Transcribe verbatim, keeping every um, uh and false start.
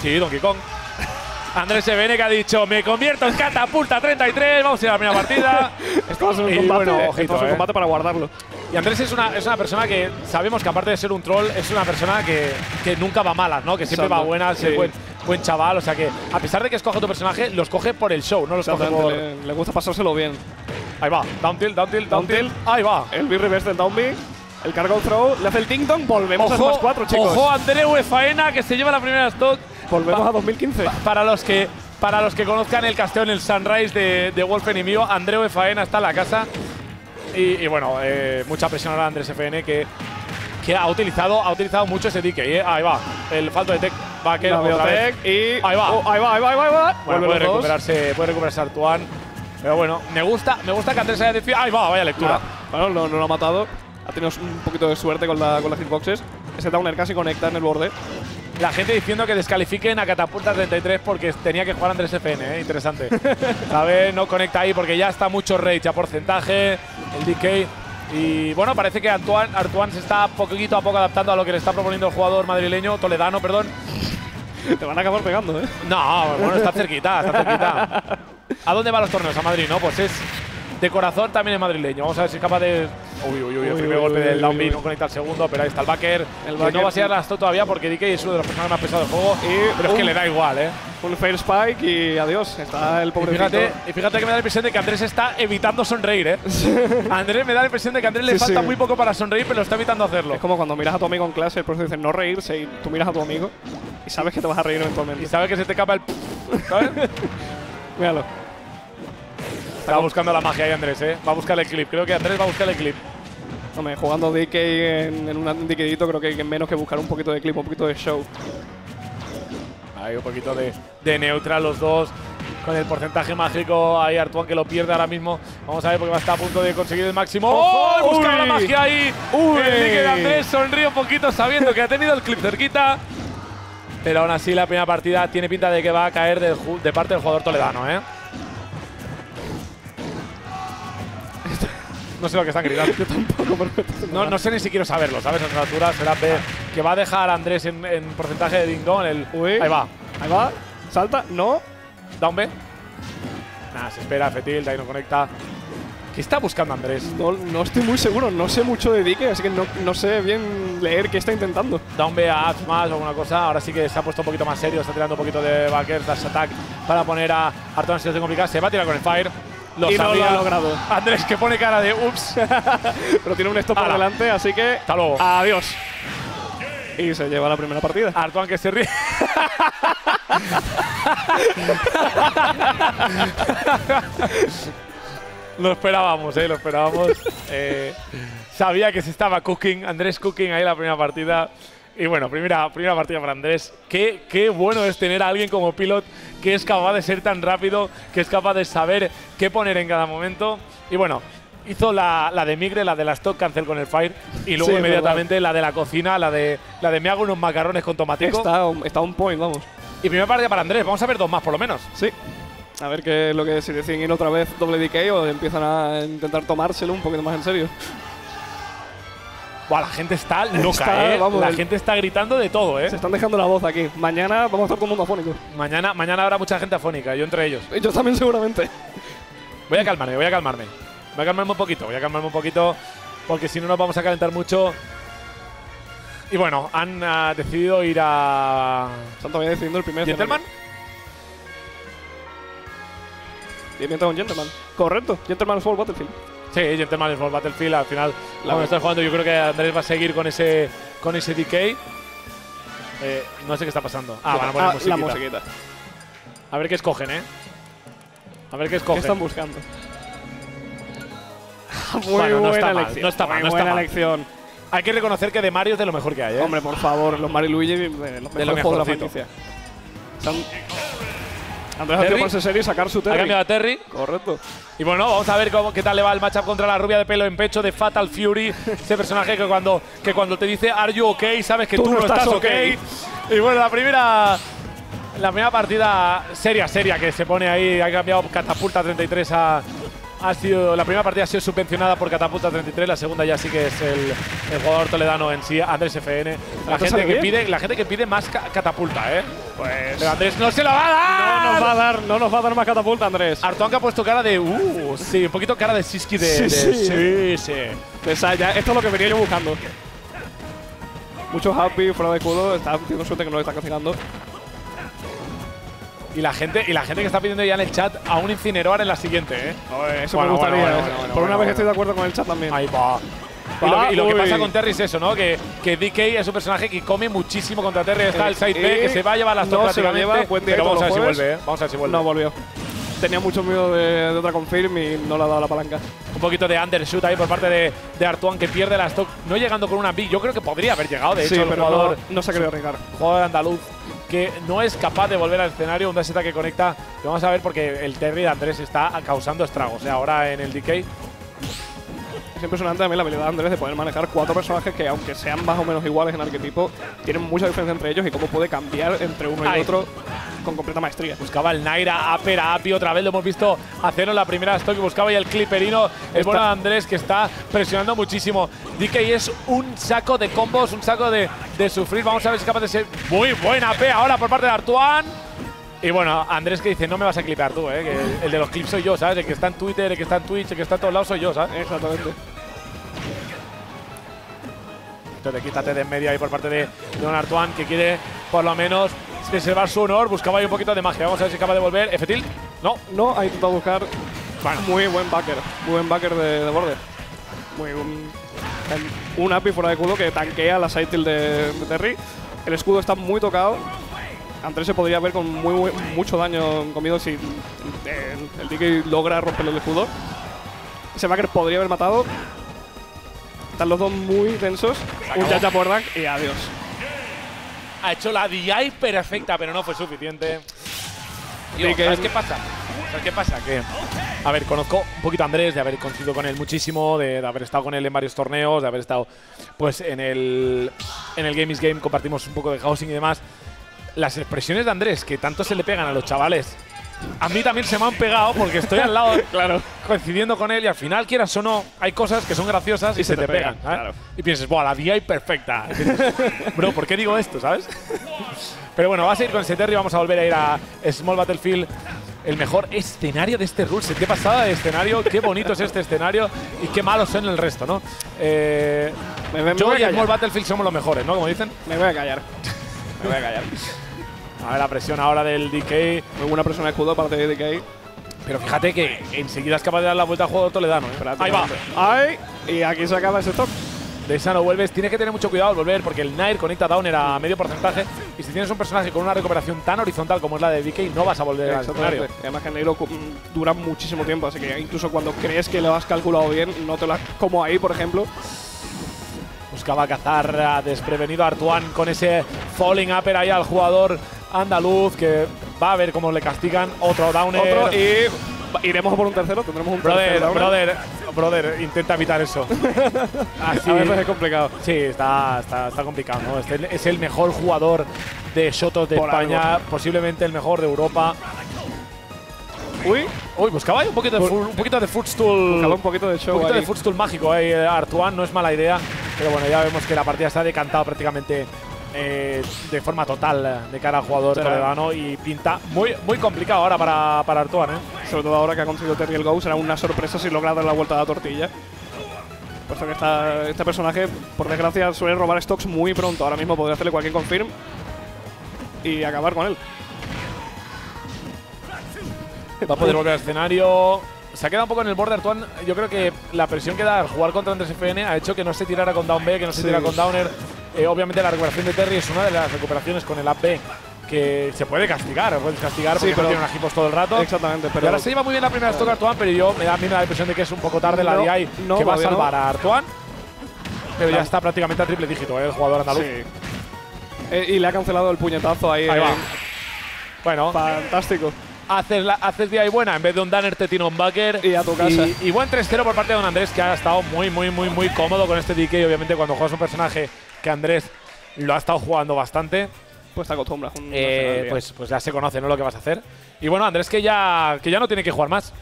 Sí, Donkey Kong. Andrés F N que ha dicho, me convierto en Catapulta treinta y tres, vamos a ir a la primera partida. Estamos en un combate, bueno, ojito, en un combate eh. para guardarlo. Y Andrés es una, es una persona que sabemos que aparte de ser un troll, es una persona que, que nunca va malas, ¿no? Que siempre Exacto. va buena, sí. es buen, buen chaval, o sea que a pesar de que escoge tu personaje, los coge por el show, no los coge por… Le, le gusta pasárselo bien. Ahí va, down tilt, down tilt, down tilt, ahí va. El big reverse del down big. El cargo throw, le hace el ting dong, volvemos ojo, a más cuatro, chicos. Ojo, Andreu Efaena, que se lleva la primera stock. Volvemos pa a dos mil quince. Pa para, los que, para los que conozcan el casteo en el Sunrise de, de Wolfen y mío, Andreu Efaena está en la casa. Y, y bueno, eh, mucha presión ahora Andrés F N, que, que ha, utilizado, ha utilizado mucho ese D K. ¿eh? Ahí va, el falto de tech va a quedar otra vez. Y ahí va, oh, ahí va, ahí va, ahí va, ahí va. Bueno, puede recuperarse, puede recuperarse Artuan. Pero bueno, me gusta, me gusta que Andrés haya decidido… Ahí va, vaya lectura. Ah, bueno, no, no lo ha matado. Ha tenido un poquito de suerte con, la, con las hitboxes. Ese downer casi conecta en el borde. La gente diciendo que descalifiquen a Catapulta treinta y tres porque tenía que jugar Andrés F N, ¿eh? Interesante. ¿Sabes? No conecta ahí porque ya está mucho rage a porcentaje, el D K. Y bueno, parece que Artuan, Artuan se está poquito a poco adaptando a lo que le está proponiendo el jugador madrileño, toledano, perdón. Te van a acabar pegando, ¿eh? No, bueno, está cerquita, está cerquita. ¿A dónde van los torneos? A Madrid, ¿no? Pues es… De corazón también es madrileño. Vamos a ver si es capaz de… Uy, uy, uy, el primer golpe del down B, no conecta el segundo, pero ahí está el backer. El backer no va a ser las todavía porque D K es uno de los personajes más pesados del juego, y, pero uh, es que le da igual, ¿eh? Un fair spike y adiós, está el pobre. Y fíjate, y fíjate que me da la impresión de que Andrés está evitando sonreír, ¿eh? Andrés me da la impresión de que a Andrés sí, le falta sí. muy poco para sonreír, pero está evitando hacerlo. Es como cuando miras a tu amigo en clase, el profesor dice no reírse y tú miras a tu amigo y sabes que te vas a reír eventualmente. Y sabes que se te escapa el… ¿Sabes? Míralo. Está buscando la magia ahí Andrés, ¿eh? Va a buscar el clip. Creo que Andrés va a buscar el clip. Hombre, jugando D K en, en un D K-dito, creo que hay menos que buscar un poquito de clip, un poquito de show. Hay un poquito de, de neutral los dos. Con el porcentaje mágico ahí Artuan que lo pierde ahora mismo. Vamos a ver porque va a estar a punto de conseguir el máximo. ¡Oh! Buscaba la magia ahí. Uy. El D K de Andrés sonríe un poquito sabiendo que ha tenido el clip cerquita. Pero aún así la primera partida tiene pinta de que va a caer de, de parte del jugador toledano, ¿eh? No sé lo que están gritando. Yo tampoco, no, no sé ni si quiero saberlo, ¿sabes? A esa altura será B, que va a dejar a Andrés en, en porcentaje de ding dong. El… Uy. Ahí va. Ahí va. Salta. No. Down B. Nada, se espera. Fetil. De ahí no conecta. ¿Qué está buscando Andrés? No, no estoy muy seguro. No sé mucho de D K, así que no, no sé bien leer qué está intentando. Down B a Axe más o alguna cosa. Ahora sí que se ha puesto un poquito más serio. Está tirando un poquito de backers, dash attack para poner a Artuan en situación complicada. Se va a tirar con el fire. Los y no lo ha logrado. Andrés que pone cara de ups. Pero tiene un stop por delante, así que… Hasta luego. Adiós. Y se lleva la primera partida. Artuan que se ríe. Lo esperábamos, ¿eh? Lo esperábamos. eh, sabía que se estaba cooking. Andrés cooking ahí la primera partida. Y bueno, primera, primera partida para Andrés. Qué, qué bueno es tener a alguien como Pilot que es capaz de ser tan rápido, que es capaz de saber qué poner en cada momento. Y bueno, hizo la, la de Migre, la de la stock cancel con el fire. Y luego sí, inmediatamente la de la cocina, la de la de me hago unos macarrones con tomatico. Está, está un point, vamos. Y primera partida para Andrés. Vamos a ver dos más, por lo menos. Sí. A ver qué es lo que si deciden ir otra vez doble D K o empiezan a intentar tomárselo un poquito más en serio. Wow, la gente está loca, está, eh. Vamos, la el... gente está gritando de todo, eh. Se están dejando la voz aquí. Mañana vamos a estar todo el mundo afónico. Mañana, mañana habrá mucha gente afónica, yo entre ellos. Yo también seguramente. Voy a calmarme, voy a calmarme. Voy a calmarme un poquito, voy a calmarme un poquito. Porque si no nos vamos a calentar mucho. Y bueno, han uh, decidido ir a… Están todavía decidiendo el primer… ¿Gentleman? Y mientras con Gentleman. Correcto, Gentleman Fall Battlefield. Sí, Gentleman Small Battlefield, al final la vamos a estar jugando. Yo creo que Andrés va a seguir con ese con ese D K. Eh, no sé qué está pasando. Ah, van a poner ah, musiquita. La musiquita. A ver qué escogen, ¿eh? A ver qué escogen. ¿Qué están buscando? Muy bueno, buena no está elección. Mal, no está mal, no está buena mal. Elección. Hay que reconocer que de Mario es de lo mejor que hay, ¿eh? Hombre, por favor, los Mario y Luigi, de los mejores de, juegos de la franquicia. Andrés ha tenido por serio y sacar su Terry. Ha cambiado a Terry. Correcto. Y bueno, vamos a ver cómo, qué tal le va el matchup contra la rubia de pelo en pecho de Fatal Fury. Ese personaje que cuando, que cuando te dice Are you okay, sabes que tú, tú no estás, estás okay. okay. Y bueno, la primera, la primera partida seria, seria que se pone ahí. Ha cambiado Catapulta treinta y tres a, ha sido, la primera partida ha sido subvencionada por Catapulta treinta y tres, la segunda ya sí que es el, el jugador toledano en sí, Andrés F N. La gente, que pide, la gente que pide más ca Catapulta, ¿eh? Pues… Pero Andrés no se lo va a dar. No nos va a dar, no nos va a dar más Catapulta, Andrés. Artuan que ha puesto cara de… Uh, sí, un poquito cara de Siski de… Sí, de, sí, sí. sí, sí. O sea, ya, esto es lo que venía yo buscando. Mucho happy, fuera de culo, está teniendo suerte que no le están castigando. Y la gente, y la gente que está pidiendo ya en el chat a un Incineroar en la siguiente, ¿eh? Oye, eso bueno, me gustaría. Bueno, bueno, bueno, bueno, Por una bueno, vez bueno. estoy de acuerdo con el chat también. Ahí va. Y lo, que, y lo que pasa con Terry es eso, ¿no? Que, que D K es un personaje que come muchísimo contra Terry. Está el side B, que se va a llevar las dos prácticamente. Pero vamos a ver si vuelve, ¿eh? Vamos a ver si vuelve. No volvió. Tenía mucho miedo de, de otra confirm y no le ha dado la palanca. Un poquito de undershoot ahí por parte de, de Artuan, que pierde la stock. No llegando con una big. Yo creo que podría haber llegado, de hecho, sí, el pero jugador, no, no se ha querido arriesgar. Jugador andaluz que no es capaz de volver al escenario. Un daseta que conecta. Lo vamos a ver porque el Terry de Andrés está causando estragos, ¿eh? Ahora en el D K. Es impresionante también la habilidad de Andrés de poder manejar cuatro personajes que, aunque sean más o menos iguales en arquetipo, tienen mucha diferencia entre ellos y cómo puede cambiar entre uno y Ay. otro con completa maestría. Buscaba el Naira, Aper, Api, otra vez lo hemos visto hacerlo en la primera stock que buscaba, y el Clipperino, el bueno de Andrés, que está presionando muchísimo. D K es un saco de combos, un saco de, de sufrir. Vamos a ver si es capaz de ser muy buena P ahora por parte de Artuan. Y bueno, Andrés que dice, no me vas a clipear tú, ¿eh? Que el, el de los clips soy yo, ¿sabes? El que está en Twitter, el que está en Twitch, el que está en todos lados soy yo, ¿sabes? Exactamente. Entonces quítate de en medio ahí por parte de Don Artuan, que quiere por lo menos preservar su honor. Buscaba ahí un poquito de magia. Vamos a ver si acaba de volver. Efetil. No. No, ha intentado buscar. Bueno. Muy buen backer. Muy buen backer de, de border. Muy buen. Un A P I fuera de culo que tanquea la side tilt de, de Terry. El escudo está muy tocado. Andrés se podría ver con muy, muy, mucho daño comido si el, el D K logra romper el escudo. Ese backer podría haber matado. Están los dos muy tensos. Un chacha por rank y adiós. Ha hecho la D I perfecta, pero no fue suficiente. Digo, ¿sabes qué pasa? ¿Sabes qué pasa? Que, a ver, conozco un poquito a Andrés, de haber coincidido con él muchísimo, de, de haber estado con él en varios torneos, de haber estado pues en el, en el Game is Game, compartimos un poco de housing y demás. Las expresiones de Andrés, que tanto se le pegan a los chavales, a mí también se me han pegado porque estoy al lado, claro, coincidiendo con él, y al final, quieras o no, hay cosas que son graciosas y, y se, se te, te pegan. pegan claro. Y piensas, ¡buah, la D I perfecta! Bro, ¿por qué digo esto, sabes? Pero bueno, vas a ir con ese Terry, vamos a volver a ir a Small Battlefield. El mejor escenario de este Rules. Qué pasada de escenario, qué bonito es este escenario y qué malos son el resto, ¿no? Eh, me, me, yo me y Small Battlefield somos los mejores, ¿no? Como dicen. Me voy a callar. Me voy a callar. A ver, la presión ahora del D K. Muy buena presión de escudo aparte de D K. Pero fíjate que enseguida es capaz de dar la vuelta al juego toledano, ¿eh? Espérate, ahí va. Ahí. Y aquí se acaba ese stop. De esa no vuelves. Tienes que tener mucho cuidado al volver porque el Nair conecta downer a medio porcentaje. Y si tienes un personaje con una recuperación tan horizontal como es la de D K, no vas a volver al escenario. Además que el Nair dura muchísimo tiempo. Así que incluso cuando crees que lo has calculado bien, no te lo has… Como ahí, por ejemplo. Buscaba cazar a desprevenido a Artuan con ese falling upper ahí al jugador andaluz, que va a ver cómo le castigan. Otro downer. Otro y iremos por un tercero. Tendremos un brother, tercero brother, brother, intenta evitar eso. Así. A veces es complicado. Sí, está, está, está complicado, ¿no? Este es el mejor jugador de Shoto de por España, algo. Posiblemente el mejor de Europa. Uy, uy, buscaba ahí un poquito de, fu un poquito de footstool. Buscaba un poquito de show. Un poquito ahí. de footstool mágico ahí, eh, Artuan, no es mala idea. Pero bueno, ya vemos que la partida se ha decantado prácticamente eh, de forma total de cara al jugador toledano y pinta muy, muy complicado ahora para, para Artuan, ¿eh? Sobre todo ahora que ha conseguido Terry el go, será una sorpresa si logra dar la vuelta a la tortilla. Puesto que esta, este personaje, por desgracia, suele robar stocks muy pronto. Ahora mismo podría hacerle cualquier confirm y acabar con él. Va a poder volver al escenario. Se ha quedado un poco en el borde Artuan. Yo creo que la presión que da al jugar contra Andrés F N ha hecho que no se tirara con down B, que no se sí. tirara con downer. Eh, obviamente la recuperación de Terry es una de las recuperaciones con el up B que se puede castigar. Puedes castigar porque sí, pero no tiene una hipos todo el rato. Exactamente. Pero y ahora se lleva muy bien la primera stock Artuan, pero yo me da a mí la impresión de que es un poco tarde no, la D I no, que va a salvar no. a Artuan. Pero ya está prácticamente a triple dígito, ¿eh? El jugador andaluz. Sí. Eh, y le ha cancelado el puñetazo ahí. Ahí eh. va. Bueno. Fantástico. Haces, la, haces día y buena, en vez de un downer te tira un backer y a tu casa. Y, y buen tres cero por parte de Don Andrés, que ha estado muy, muy, muy, muy cómodo con este D K. Obviamente cuando juegas un personaje que Andrés lo ha estado jugando bastante, pues te acostumbras. Eh, pues, pues ya se conoce, ¿no? Lo que vas a hacer. Y bueno, Andrés que ya, que ya no tiene que jugar más.